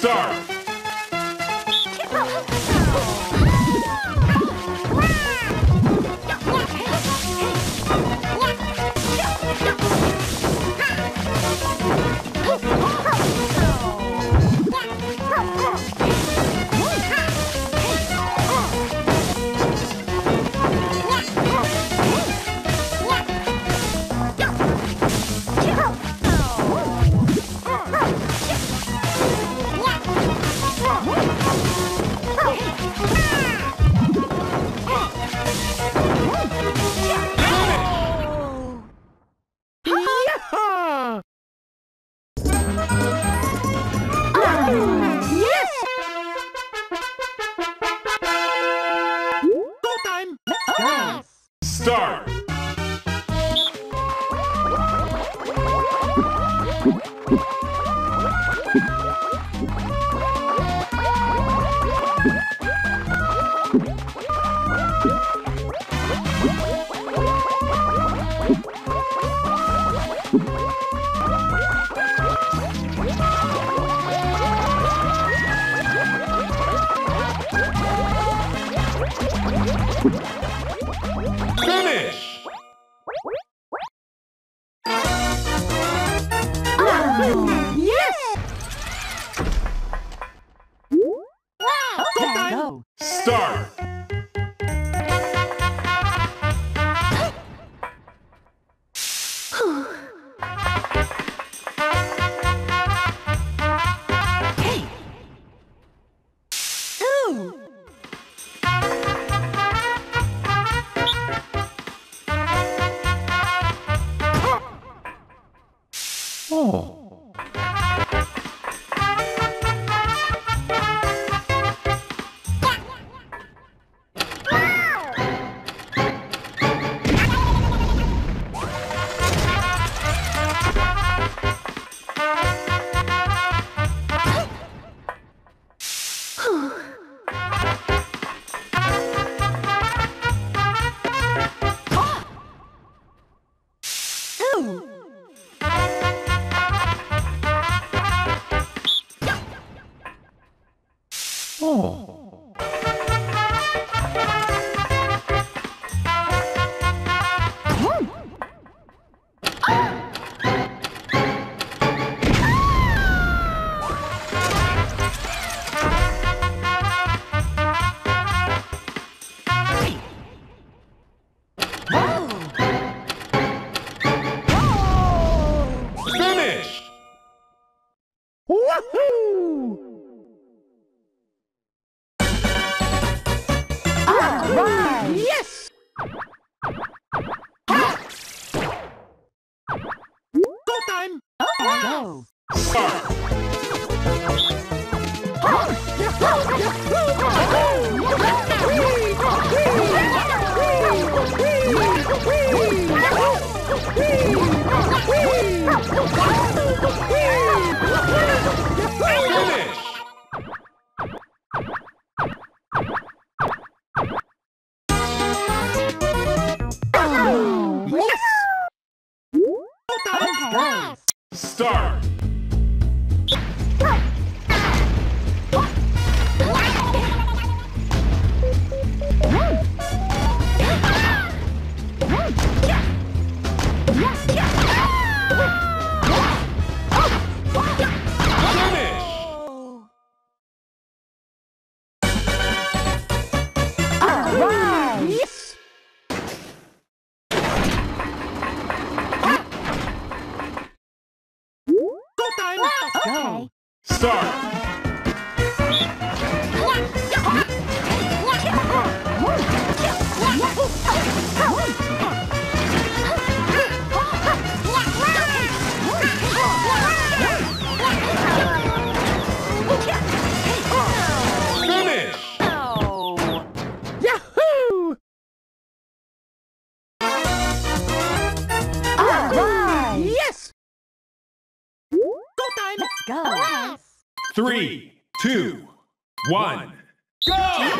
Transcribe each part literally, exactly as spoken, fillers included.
Start! Three, two, one, go!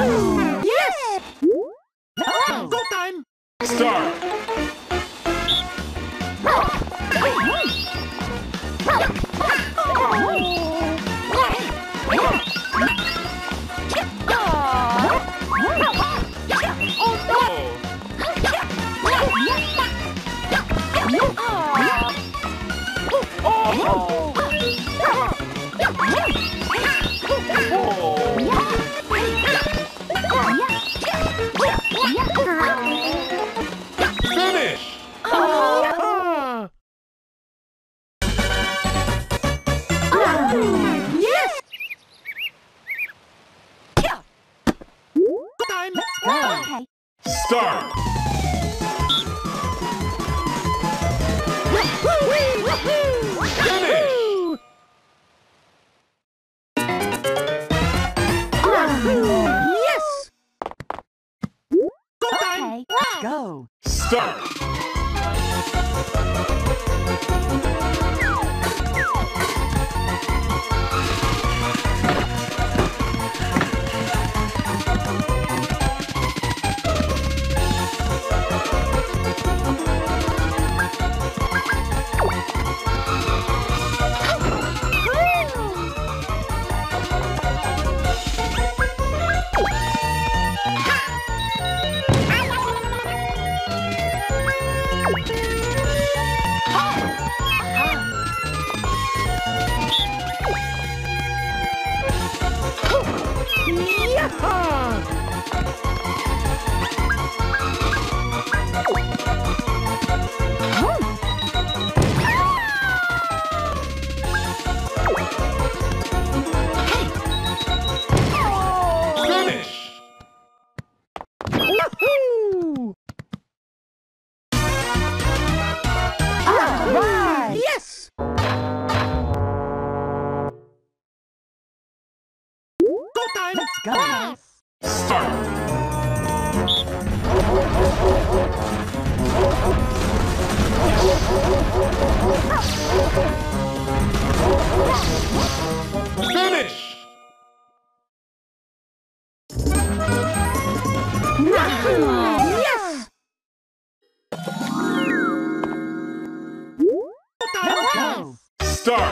Yes! Oh. Go time! Start! Start! Finish! Uh, yes! Go time! Okay. Go! Start! Go! Yes. Start! Finish! Woohoo! Yes! Go, go! Start! Start! Start!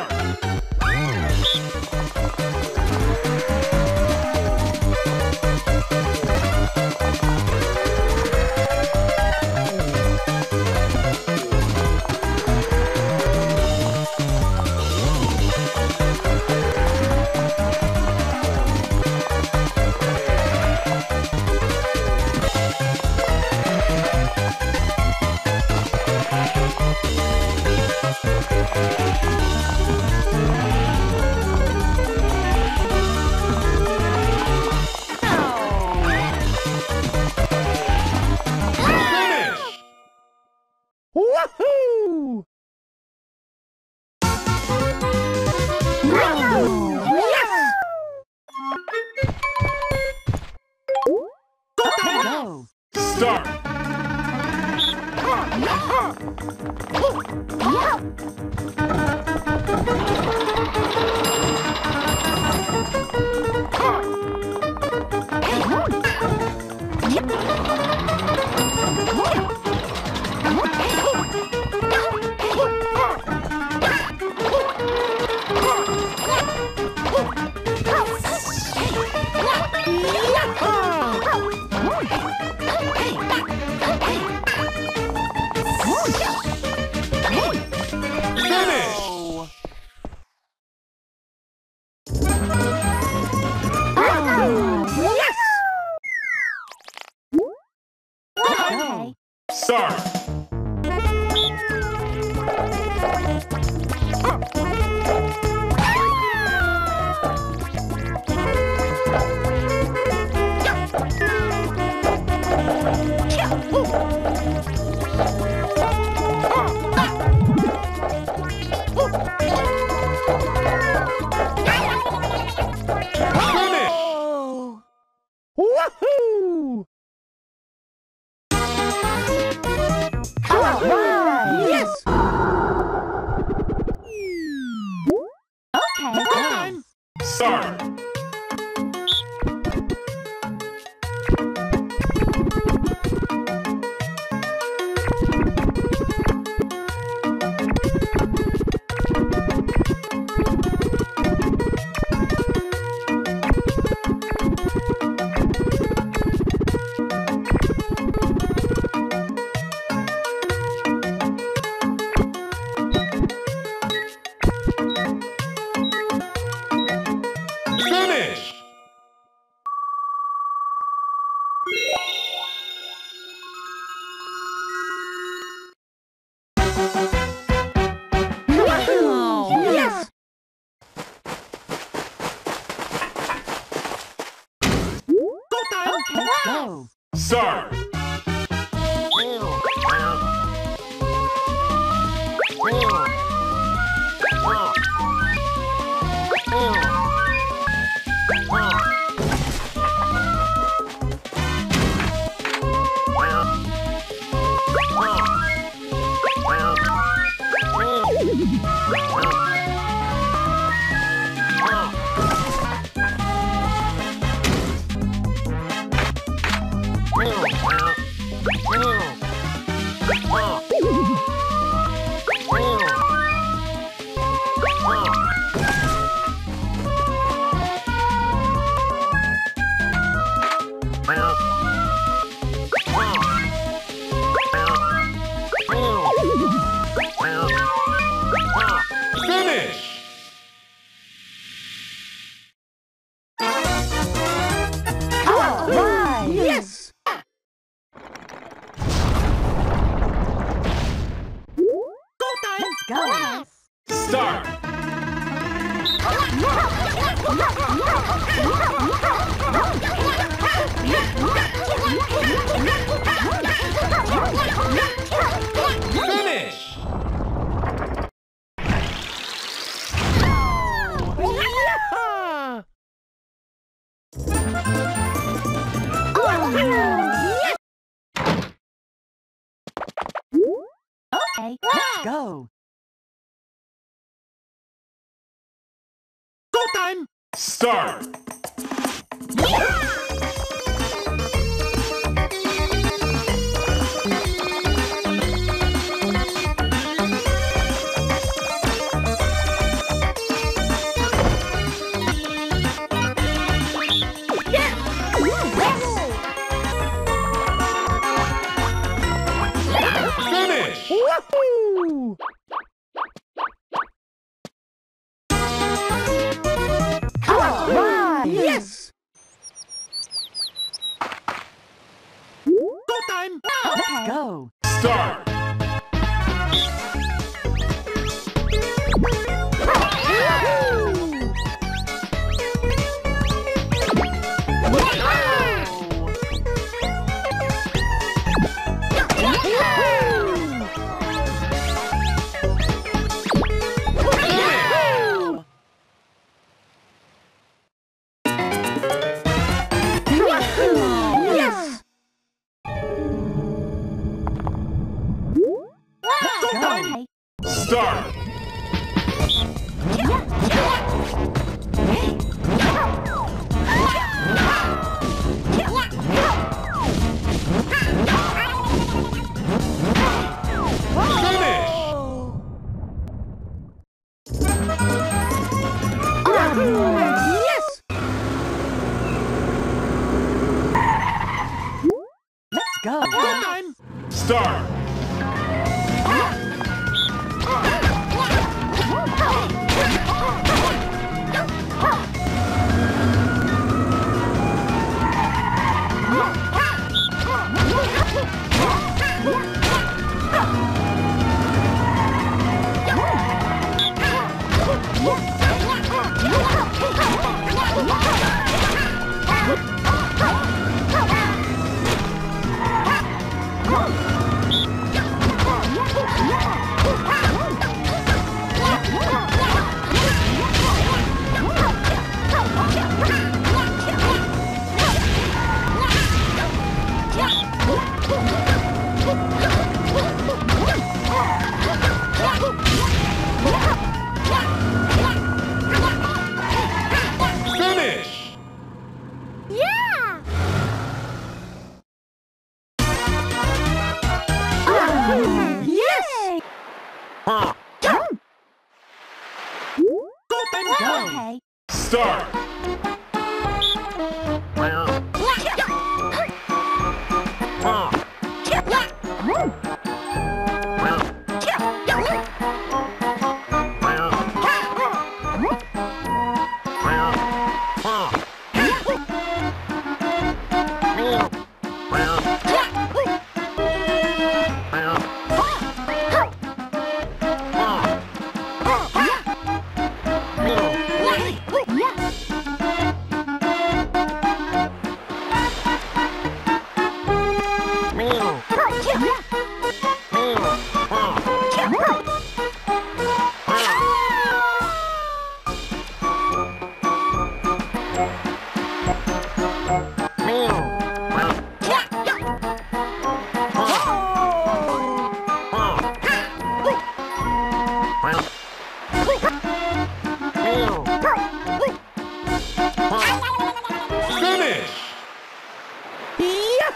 Start! Come on!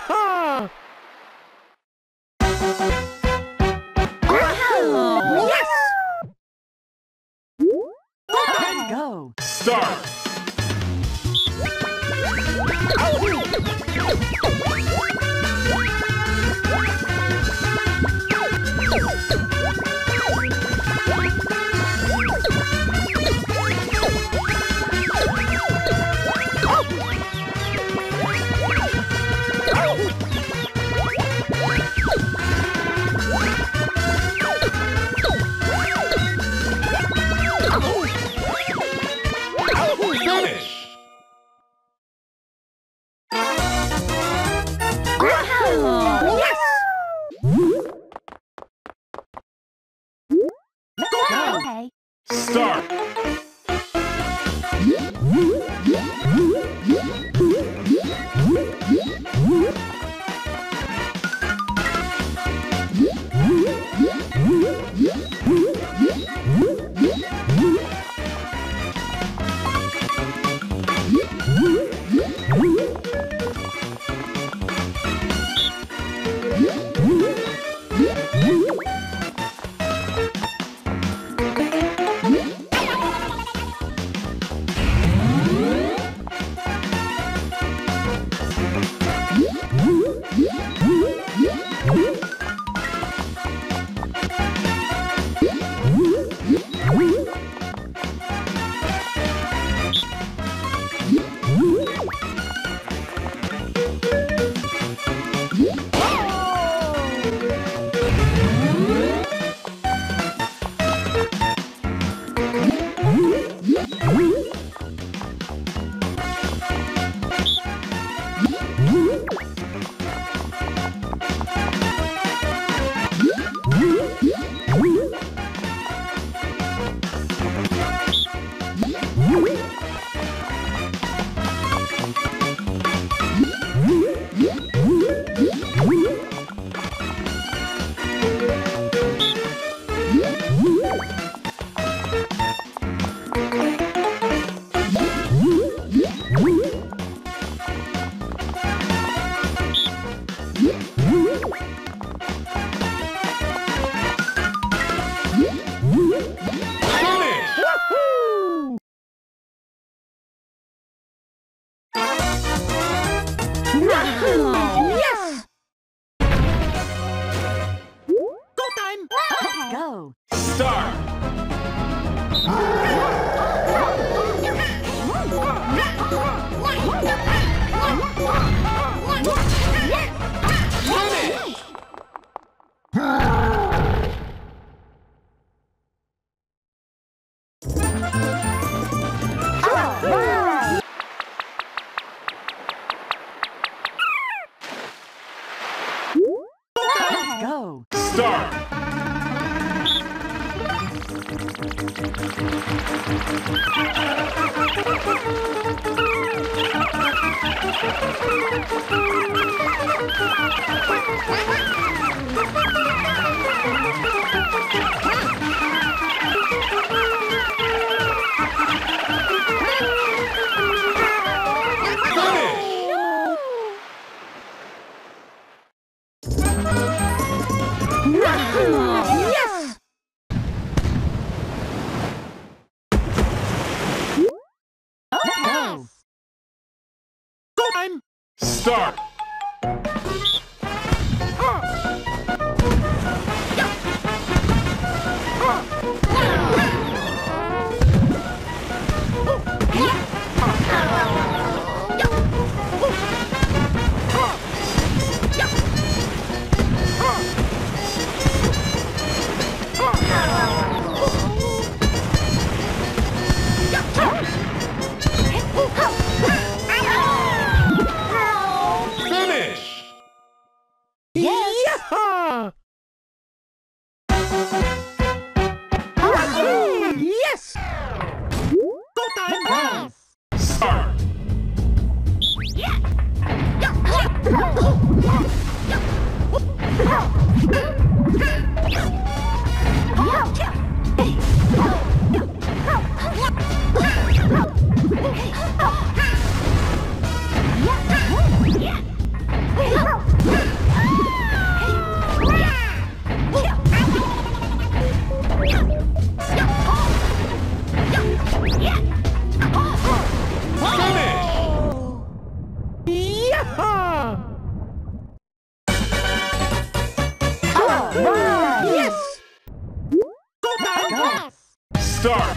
Wow! Yes! Let's go! Start! Start! Yes! Go back! Yes. Start!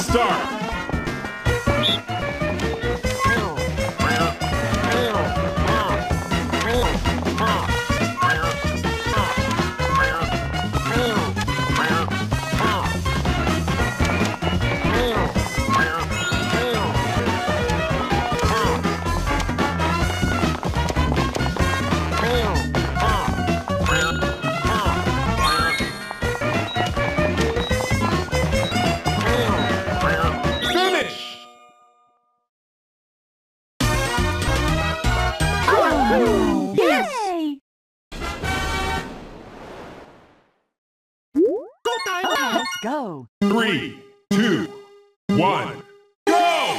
start. Go! Three, two, one, go!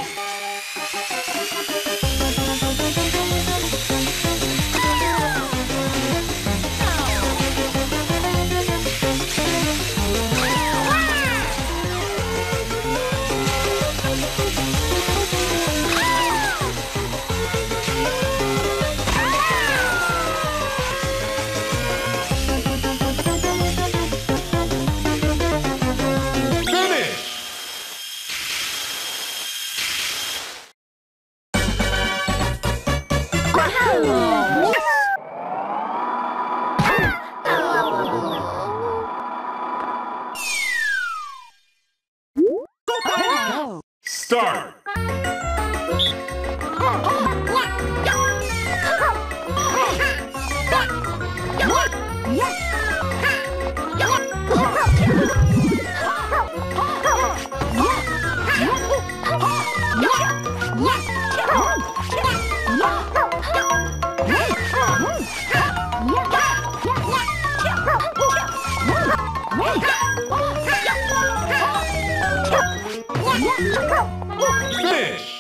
Start! Finish!